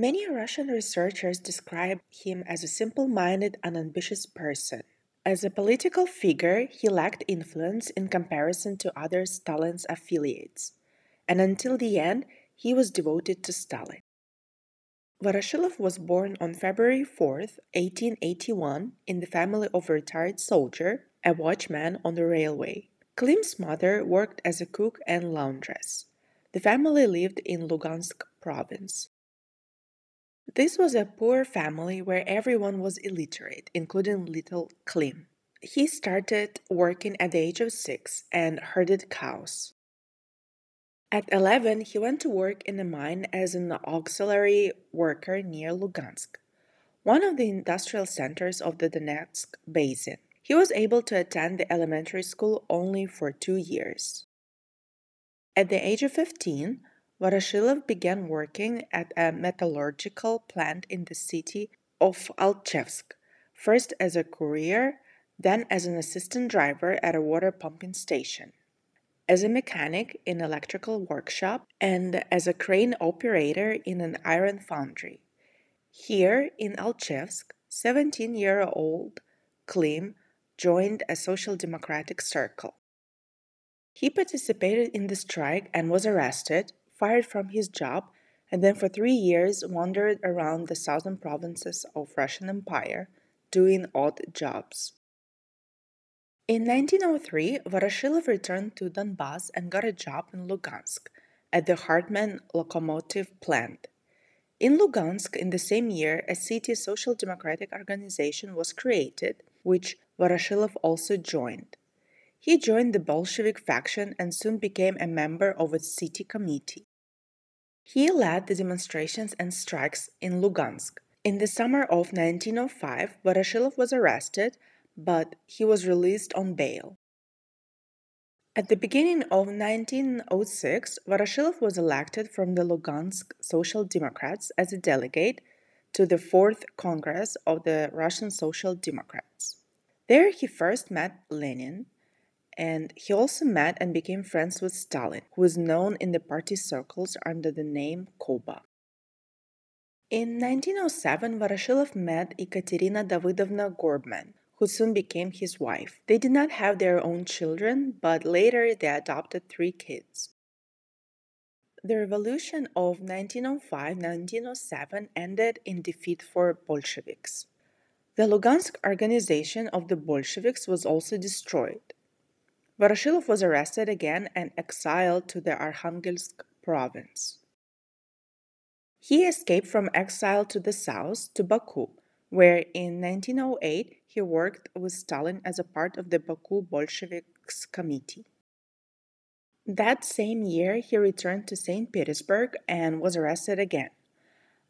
Many Russian researchers describe him as a simple-minded, unambitious person. As a political figure, he lacked influence in comparison to other Stalin's affiliates, and until the end, he was devoted to Stalin. Voroshilov was born on February 4, 1881, in the family of a retired soldier, a watchman on the railway. Klim's mother worked as a cook and laundress. The family lived in Lugansk province. This was a poor family where everyone was illiterate, including little Klim. He started working at the age of 6 and herded cows. At 11, he went to work in a mine as an auxiliary worker near Lugansk, one of the industrial centers of the Donetsk Basin. He was able to attend the elementary school only for 2 years. At the age of 15, Voroshilov began working at a metallurgical plant in the city of Alchevsk, first as a courier, then as an assistant driver at a water pumping station, as a mechanic in an electrical workshop, and as a crane operator in an iron foundry. Here in Alchevsk, 17-year-old Klim joined a social democratic circle. He participated in the strike and was arrested, fired from his job, and then for 3 years wandered around the southern provinces of Russian Empire, doing odd jobs. In 1903, Voroshilov returned to Donbass and got a job in Lugansk, at the Hartman Locomotive Plant. In Lugansk, in the same year, a city social democratic organization was created, which Voroshilov also joined. He joined the Bolshevik faction and soon became a member of its city committee. He led the demonstrations and strikes in Lugansk. In the summer of 1905, Voroshilov was arrested, but he was released on bail. At the beginning of 1906, Voroshilov was elected from the Lugansk Social Democrats as a delegate to the 4th Congress of the Russian Social Democrats. There he first met Lenin, and he also met and became friends with Stalin, who is known in the party circles under the name Koba. In 1907, Voroshilov met Ekaterina Davidovna Gorbman, who soon became his wife. They did not have their own children, but later they adopted 3 kids. The revolution of 1905-1907 ended in defeat for Bolsheviks. The Lugansk organization of the Bolsheviks was also destroyed. Voroshilov was arrested again and exiled to the Arkhangelsk province. He escaped from exile to the south, to Baku, where in 1908 he worked with Stalin as a part of the Baku Bolsheviks committee. That same year he returned to St. Petersburg and was arrested again.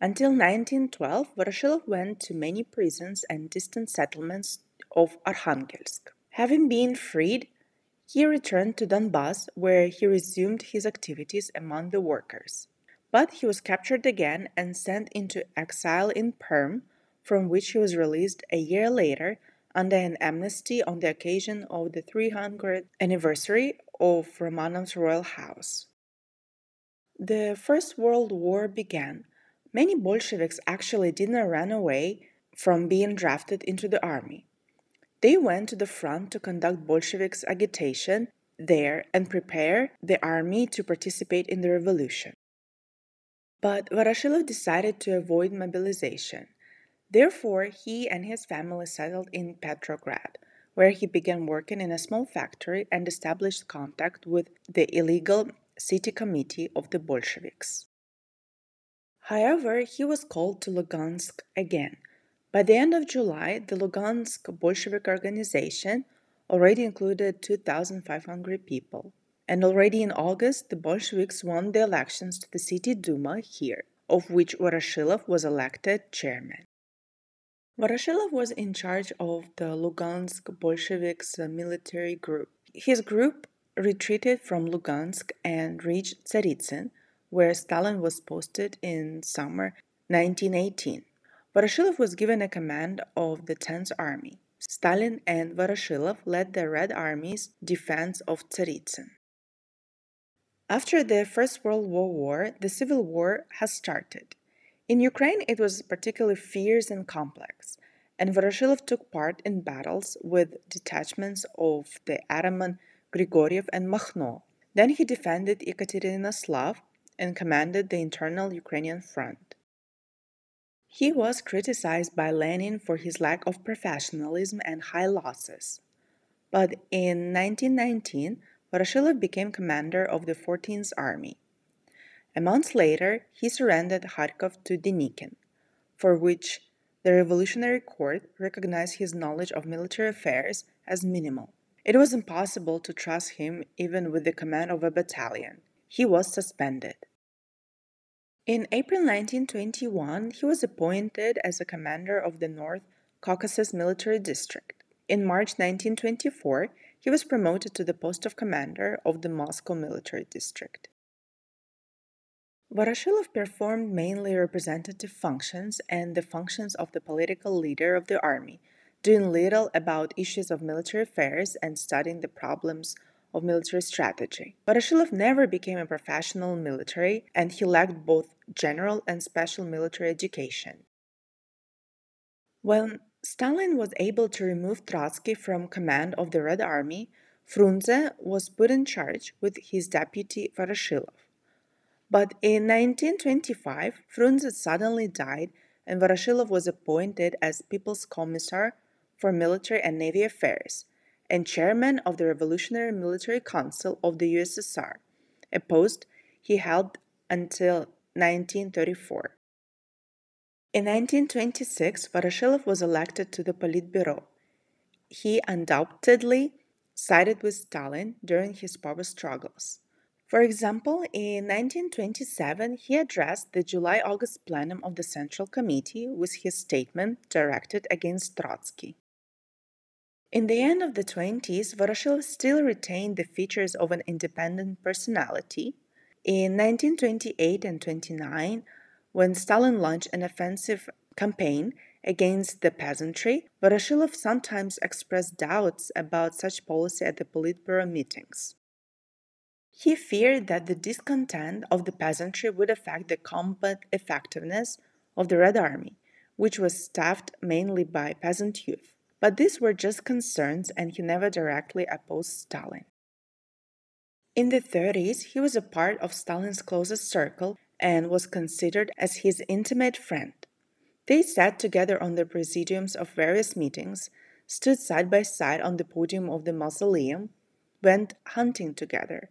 Until 1912, Voroshilov went to many prisons and distant settlements of Arkhangelsk. Having been freed, he returned to Donbass, where he resumed his activities among the workers. But he was captured again and sent into exile in Perm, from which he was released a year later under an amnesty on the occasion of the 300th anniversary of Romanov's royal house. The First World War began. Many Bolsheviks actually didn't run away from being drafted into the army. They went to the front to conduct Bolsheviks' agitation there and prepare the army to participate in the revolution. But Voroshilov decided to avoid mobilization. Therefore, he and his family settled in Petrograd, where he began working in a small factory and established contact with the illegal city committee of the Bolsheviks. However, he was called to Lugansk again. By the end of July, the Lugansk Bolshevik organization already included 2,500 people. And already in August, the Bolsheviks won the elections to the City Duma here, of which Voroshilov was elected chairman. Voroshilov was in charge of the Lugansk Bolsheviks military group. His group retreated from Lugansk and reached Tsaritsyn, where Stalin was posted in summer 1918. Voroshilov was given a command of the 10th Army. Stalin and Voroshilov led the Red Army's defense of Tsaritsyn. After the First World War, the Civil War has started. In Ukraine, it was particularly fierce and complex, and Voroshilov took part in battles with detachments of the ataman Grigoriev and Makhno. Then he defended Ekaterinoslav and commanded the internal Ukrainian front. He was criticized by Lenin for his lack of professionalism and high losses. But in 1919, Voroshilov became commander of the 14th Army. A month later, he surrendered Kharkov to Denikin, for which the Revolutionary Court recognized his knowledge of military affairs as minimal. It was impossible to trust him even with the command of a battalion. He was suspended. In April 1921, he was appointed as the commander of the North Caucasus Military District. In March 1924, he was promoted to the post of commander of the Moscow Military District. Voroshilov performed mainly representative functions and the functions of the political leader of the army, doing little about issues of military affairs and studying the problems of military strategy. Voroshilov never became a professional military, and he lacked both general and special military education. When Stalin was able to remove Trotsky from command of the Red Army, Frunze was put in charge with his deputy Voroshilov. But in 1925, Frunze suddenly died, and Voroshilov was appointed as People's Commissar for Military and Navy Affairs and chairman of the Revolutionary Military Council of the USSR, a post he held until 1934. In 1926, Voroshilov was elected to the Politburo. He undoubtedly sided with Stalin during his power struggles. For example, in 1927, he addressed the July-August plenum of the Central Committee with his statement directed against Trotsky. In the end of the 1920s, Voroshilov still retained the features of an independent personality. In 1928 and 1929, when Stalin launched an offensive campaign against the peasantry, Voroshilov sometimes expressed doubts about such policy at the Politburo meetings. He feared that the discontent of the peasantry would affect the combat effectiveness of the Red Army, which was staffed mainly by peasant youth. But these were just concerns, and he never directly opposed Stalin. In the 1930s, he was a part of Stalin's closest circle and was considered as his intimate friend. They sat together on the presidiums of various meetings, stood side by side on the podium of the mausoleum, went hunting together,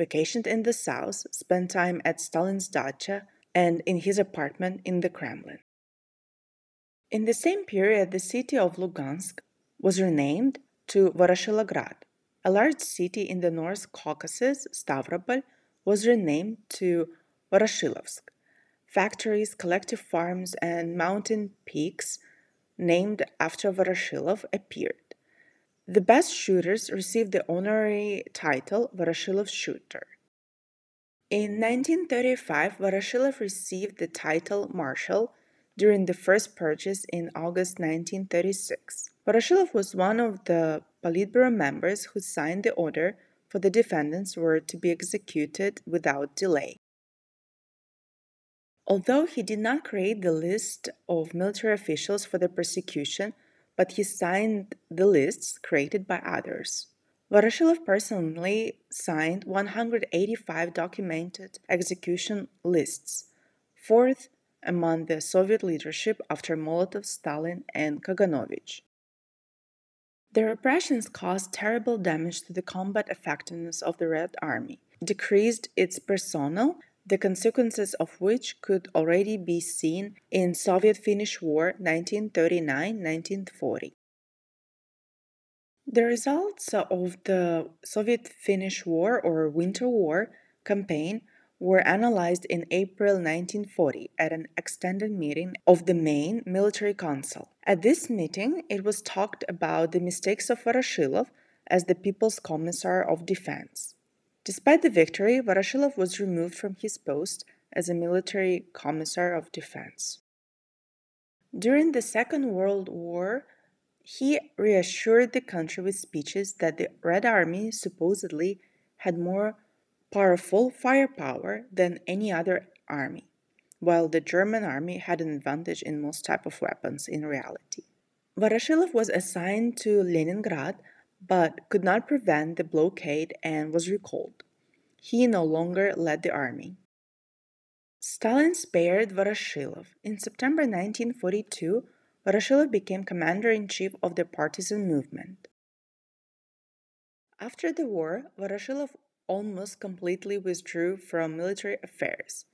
vacationed in the south, spent time at Stalin's dacha and in his apartment in the Kremlin. In the same period, the city of Lugansk was renamed to Voroshilovgrad. A large city in the North Caucasus, Stavropol, was renamed to Voroshilovsk. Factories, collective farms, and mountain peaks named after Voroshilov appeared. The best shooters received the honorary title Voroshilov Shooter. In 1935, Voroshilov received the title Marshal during the first purchase in August 1936. Voroshilov was one of the Politburo members who signed the order for the defendants were to be executed without delay. Although he did not create the list of military officials for the prosecution, but he signed the lists created by others. Voroshilov personally signed 185 documented execution lists, fourth among the Soviet leadership after Molotov, Stalin, and Kaganovich. The repressions caused terrible damage to the combat effectiveness of the Red Army, decreased its personnel, the consequences of which could already be seen in Soviet-Finnish War 1939-1940. The results of the Soviet-Finnish War or Winter War campaign were analyzed in April 1940 at an extended meeting of the main military council. At this meeting, it was talked about the mistakes of Voroshilov as the People's Commissar of Defense. Despite the victory, Voroshilov was removed from his post as a military commissar of defense. During the Second World War, he reassured the country with speeches that the Red Army supposedly had more powerful firepower than any other army. while the German army had an advantage in most types of weapons in reality. Voroshilov was assigned to Leningrad, but could not prevent the blockade and was recalled. He no longer led the army. Stalin spared Voroshilov. In September 1942, Voroshilov became commander-in-chief of the partisan movement. After the war, Voroshilov almost completely withdrew from military affairs.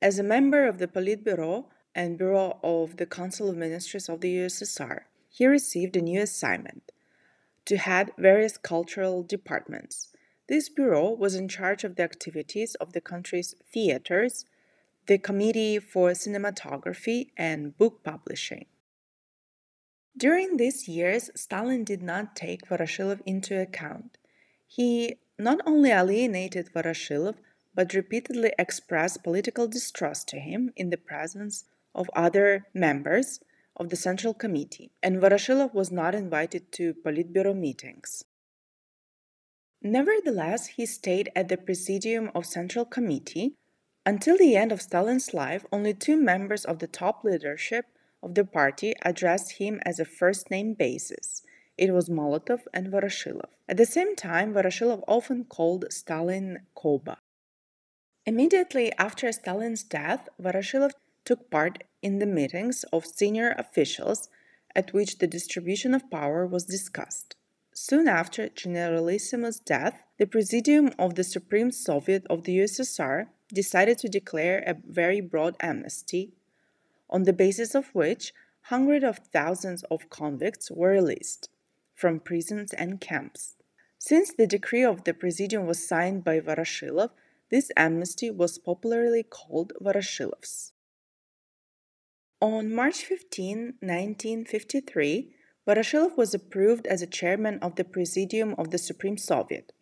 As a member of the Politburo and Bureau of the Council of Ministers of the USSR, he received a new assignment to head various cultural departments. This bureau was in charge of the activities of the country's theaters, the Committee for Cinematography, and book publishing. During these years, Stalin did not take Voroshilov into account. He not only alienated Voroshilov, but repeatedly expressed political distrust to him in the presence of other members of the Central Committee, and Voroshilov was not invited to Politburo meetings. Nevertheless, he stayed at the Presidium of Central Committee. Until the end of Stalin's life, only two members of the top leadership of the party addressed him as a first-name basis. It was Molotov and Voroshilov. At the same time, Voroshilov often called Stalin Koba. Immediately after Stalin's death, Voroshilov took part in the meetings of senior officials at which the distribution of power was discussed. Soon after Generalissimo's death, the Presidium of the Supreme Soviet of the USSR decided to declare a very broad amnesty, on the basis of which hundreds of thousands of convicts were released from prisons and camps. Since the decree of the Presidium was signed by Voroshilov, this amnesty was popularly called Voroshilov's. On March 15, 1953, Voroshilov was approved as a chairman of the Presidium of the Supreme Soviet.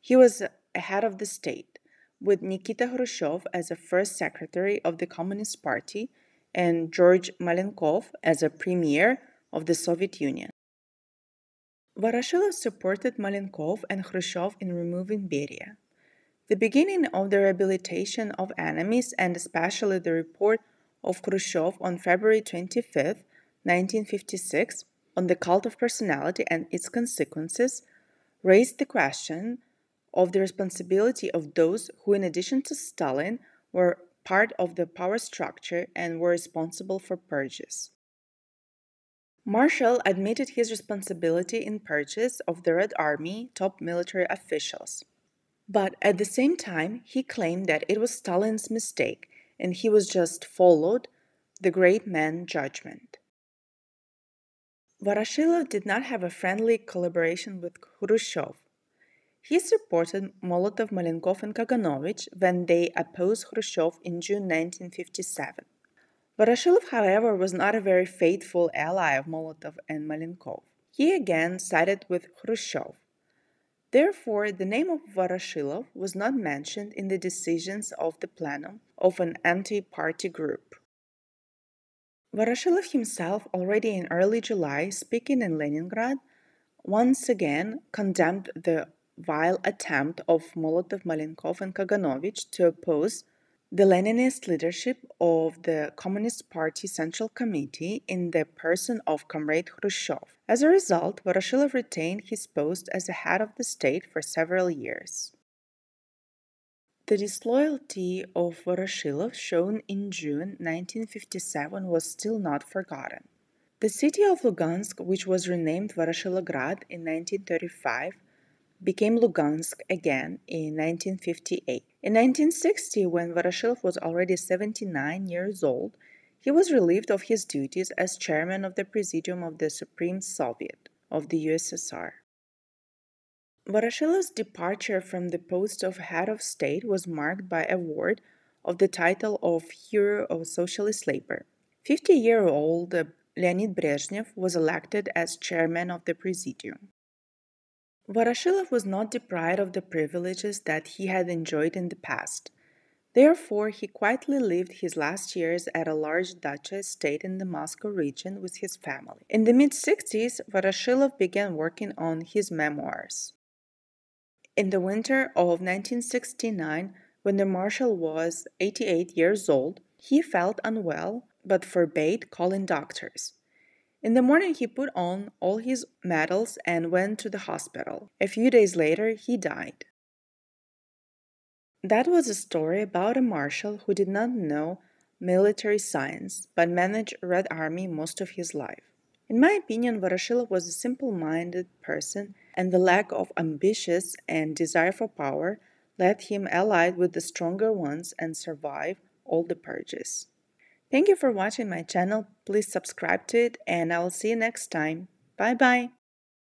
He was a head of the state, with Nikita Khrushchev as a first secretary of the Communist Party and George Malenkov as a premier of the Soviet Union. Voroshilov supported Malenkov and Khrushchev in removing Beria. The beginning of the rehabilitation of enemies, and especially the report of Khrushchev on February 25, 1956, on the cult of personality and its consequences, raised the question of the responsibility of those who, in addition to Stalin, were part of the power structure and were responsible for purges. Marshall admitted his responsibility in purges of the Red Army top military officials, but at the same time he claimed that it was Stalin's mistake and he was just followed the great man's judgment. Voroshilov did not have a friendly collaboration with Khrushchev. He supported Molotov, Malenkov and Kaganovich when they opposed Khrushchev in June 1957. Voroshilov, however, was not a very faithful ally of Molotov and Malenkov. He again sided with Khrushchev. Therefore, the name of Voroshilov was not mentioned in the decisions of the plenum of an anti-party group. Voroshilov himself, already in early July, speaking in Leningrad, once again condemned the vile attempt of Molotov, Malenkov and Kaganovich to oppose the Leninist leadership of the Communist Party Central Committee in the person of Comrade Khrushchev. As a result, Voroshilov retained his post as a head of the state for several years. The disloyalty of Voroshilov, shown in June 1957, was still not forgotten. The city of Lugansk, which was renamed Voroshilovgrad in 1935, became Lugansk again in 1958. In 1960, when Voroshilov was already 79 years old, he was relieved of his duties as chairman of the Presidium of the Supreme Soviet of the USSR. Voroshilov's departure from the post of head of state was marked by award of the title of Hero of Socialist Labor. 50-year-old Leonid Brezhnev was elected as chairman of the Presidium. Voroshilov was not deprived of the privileges that he had enjoyed in the past. Therefore, he quietly lived his last years at a large dacha estate in the Moscow region with his family. In the mid-60s, Voroshilov began working on his memoirs. In the winter of 1969, When the marshal was 88 years old, he felt unwell but forbade calling doctors. In the morning he put on all his medals and went to the hospital. A few days later he died. That was a story about a marshal who did not know military science but managed Red Army most of his life. In my opinion, Voroshilov was a simple-minded person, and the lack of ambitions and desire for power led him allied with the stronger ones and survive all the purges. Thank you for watching my channel. Please subscribe to it, and I'll see you next time. Bye-bye!